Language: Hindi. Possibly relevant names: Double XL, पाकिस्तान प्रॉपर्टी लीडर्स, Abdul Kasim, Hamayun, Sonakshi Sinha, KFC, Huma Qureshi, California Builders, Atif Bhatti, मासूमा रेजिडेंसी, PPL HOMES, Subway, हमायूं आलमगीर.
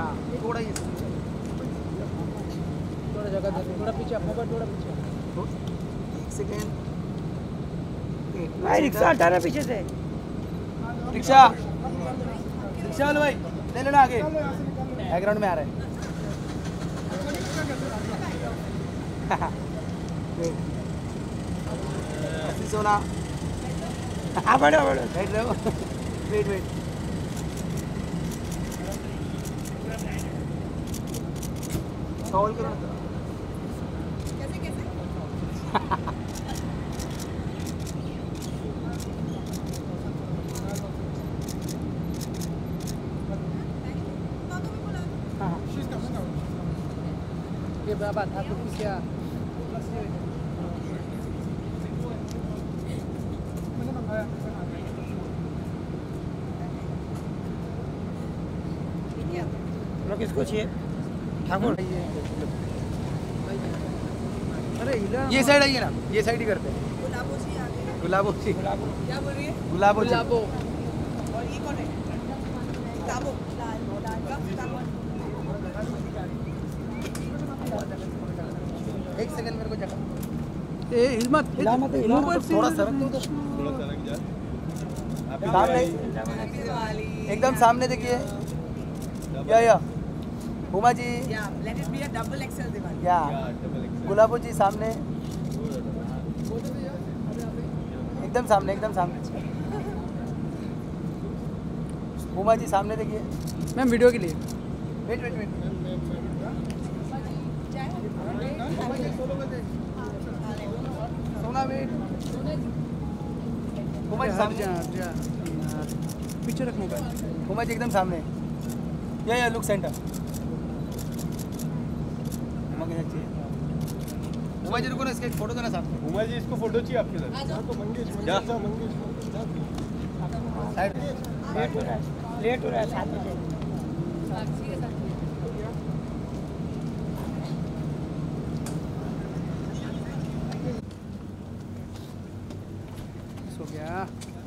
हाँ थोड़ा ही थोड़ा जगह थोड़ा पीछे अपना थोड़ा पीछे एक सेकेंड भाई रिक्शा हटाना पीछे से रिक्शा रिक्शा भाई ले लेना आगे बैकग्राउंड में आ रहा है सोना बैठो बैठो बैठ रहे हो वेट वेट सॉल्व करो कैसे कैसे बाबा था तो क्या किसको चाहिए ठाकुर अरे ये साइड आइए ना ये साइड ही करते हैं गुलाबो जी क्या बोल रही है गुलाबो गुलाबो और ये कौन है गुलाबो एक सेकंड मेरे को जगह ए हिम्मत थोड़ा सरक दो थोड़ा सरक जा सामने एकदम सामने देखिए या Huma ji let it be a double XL Diwali या गुलाबो जी सामने एकदम सामने एकदम सामने हुमा जी सामने देखिए मैम वीडियो के लिए वेट वेट वेट पिक्चर रखने का हुमा जी एकदम सामने या लुक सेंटर हुमा जी रुको ना इसके फोटो देना साथ में हुमा जी इसको फोटो चाहिए आपके साथ लेट हो रहा है साथ में हो गया